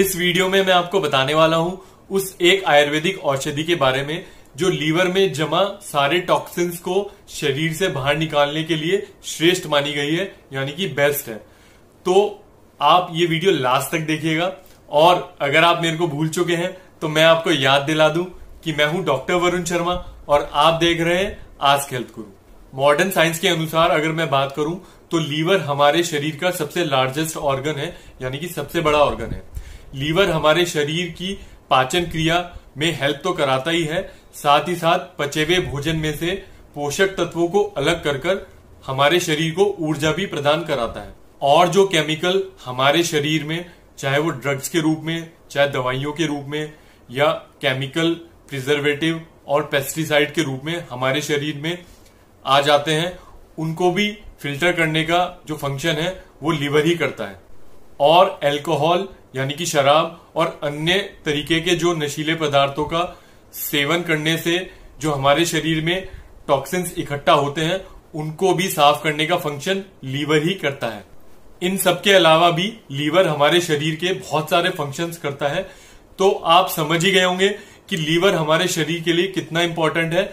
इस वीडियो में मैं आपको बताने वाला हूँ उस एक आयुर्वेदिक औषधि के बारे में जो लीवर में जमा सारे टॉक्सिन्स को शरीर से बाहर निकालने के लिए श्रेष्ठ मानी गई है, यानी कि बेस्ट है। तो आप ये वीडियो लास्ट तक देखिएगा और अगर आप मेरे को भूल चुके हैं तो मैं आपको याद दिला दूं कि मैं हूं डॉक्टर वरुण शर्मा और आप देख रहे हैं आज हेल्थ गुरु। मॉडर्न साइंस के अनुसार अगर मैं बात करूं तो लीवर हमारे शरीर का सबसे लार्जेस्ट ऑर्गन है, यानी कि सबसे बड़ा ऑर्गन है। लीवर हमारे शरीर की पाचन क्रिया में हेल्प तो कराता ही है, साथ ही साथ पचे हुए भोजन में से पोषक तत्वों को अलग कर हमारे शरीर को ऊर्जा भी प्रदान कराता है। और जो केमिकल हमारे शरीर में, चाहे वो ड्रग्स के रूप में, चाहे दवाइयों के रूप में, या केमिकल प्रिजर्वेटिव और पेस्टिसाइड के रूप में हमारे शरीर में आ जाते हैं, उनको भी फिल्टर करने का जो फंक्शन है वो लीवर ही करता है। और एल्कोहल यानी कि शराब और अन्य तरीके के जो नशीले पदार्थों का सेवन करने से जो हमारे शरीर में टॉक्सिन्स इकट्ठा होते हैं उनको भी साफ करने का फंक्शन लीवर ही करता है। इन सब के अलावा भी लीवर हमारे शरीर के बहुत सारे फंक्शंस करता है। तो आप समझ ही गए होंगे कि लीवर हमारे शरीर के लिए कितना इम्पोर्टेंट है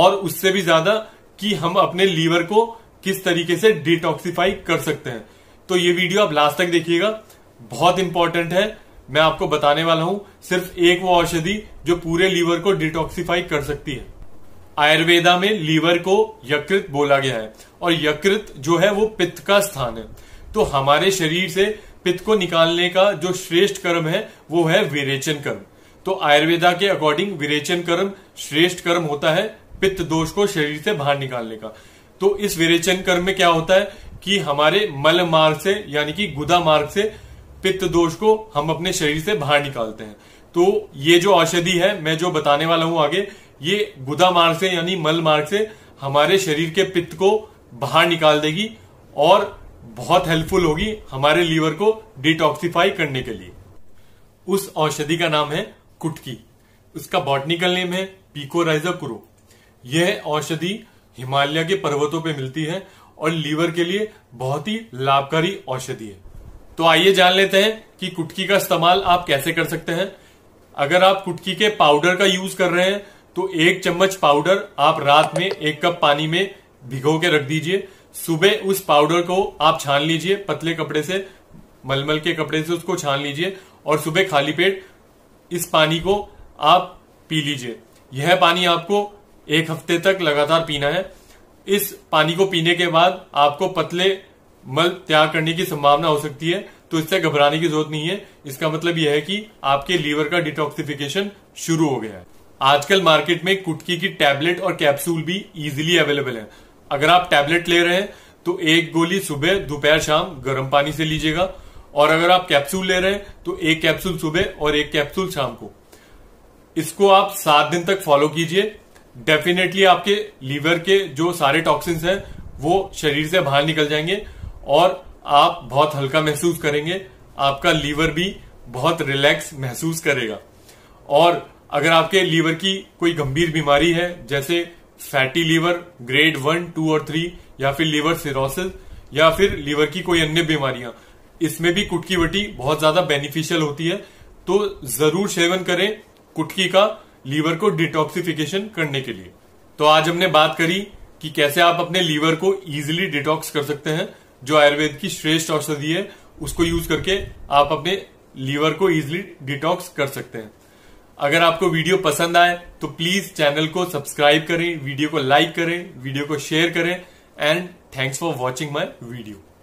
और उससे भी ज्यादा कि हम अपने लीवर को किस तरीके से डिटॉक्सिफाई कर सकते हैं। तो ये वीडियो आप लास्ट तक देखिएगा, बहुत इंपॉर्टेंट है। मैं आपको बताने वाला हूं सिर्फ एक वो औषधि जो पूरे लीवर को डिटॉक्सिफाई कर सकती है। आयुर्वेदा में लीवर को यकृत बोला गया है और यकृत जो है वो पित्त का स्थान है। तो हमारे शरीर से पित्त को निकालने का जो श्रेष्ठ कर्म है वो है विरेचन कर्म। तो आयुर्वेदा के अकॉर्डिंग विरेचन कर्म श्रेष्ठ कर्म होता है पित्त दोष को शरीर से बाहर निकालने का। तो इस विरेचन कर्म में क्या होता है कि हमारे मल मार्ग से, यानी कि गुदा मार्ग से पित्त दोष को हम अपने शरीर से बाहर निकालते हैं। तो ये जो औषधि है मैं जो बताने वाला हूं आगे, ये गुदा मार्ग से यानी मल मार्ग से हमारे शरीर के पित्त को बाहर निकाल देगी और बहुत हेल्पफुल होगी हमारे लीवर को डिटॉक्सिफाई करने के लिए। उस औषधि का नाम है कुटकी। उसका बॉटनिकल नेम है पीकोराइजर कुरु। यह औषधि हिमालय के पर्वतों पे मिलती है और लीवर के लिए बहुत ही लाभकारी औषधि है। तो आइए जान लेते हैं कि कुटकी का इस्तेमाल आप कैसे कर सकते हैं। अगर आप कुटकी के पाउडर का यूज कर रहे हैं तो 1 चम्मच पाउडर आप रात में 1 कप पानी में भिगो के रख दीजिए। सुबह उस पाउडर को आप छान लीजिए, पतले कपड़े से, मलमल के कपड़े से उसको छान लीजिए और सुबह खाली पेट इस पानी को आप पी लीजिए। यह पानी आपको 1 हफ्ते तक लगातार पीना है। इस पानी को पीने के बाद आपको पतले मल तैयार करने की संभावना हो सकती है, तो इससे घबराने की जरूरत नहीं है। इसका मतलब यह है कि आपके लीवर का डिटॉक्सिफिकेशन शुरू हो गया है। आजकल मार्केट में कुटकी की टैबलेट और कैप्सूल भी इजीली अवेलेबल है। अगर आप टैबलेट ले रहे हैं तो 1 गोली सुबह, दोपहर, शाम गर्म पानी से लीजिएगा। और अगर आप कैप्सूल ले रहे हैं तो 1 कैप्सूल सुबह और 1 कैप्सूल शाम को। इसको आप 7 दिन तक फॉलो कीजिए। डेफिनेटली आपके लीवर के जो सारे टॉक्सिन्स हैं वो शरीर से बाहर निकल जाएंगे और आप बहुत हल्का महसूस करेंगे। आपका लीवर भी बहुत रिलैक्स महसूस करेगा। और अगर आपके लीवर की कोई गंभीर बीमारी है, जैसे फैटी लीवर ग्रेड 1, 2 और 3, या फिर लीवर सिरोसिस, या फिर लीवर की कोई अन्य बीमारियां, इसमें भी कुटकी वटी बहुत ज्यादा बेनिफिशियल होती है। तो जरूर सेवन करें कुटकी का लीवर को डिटॉक्सिफिकेशन करने के लिए। तो आज हमने बात करी कि कैसे आप अपने लीवर को इजीली डिटॉक्स कर सकते हैं, जो आयुर्वेद की श्रेष्ठ औषधि है। उसको यूज करके आप अपने लीवर को इजीली डिटॉक्स कर सकते हैं। अगर आपको वीडियो पसंद आए तो प्लीज चैनल को सब्सक्राइब करें, वीडियो को लाइक करें, वीडियो को शेयर करें। And thanks for watching my video.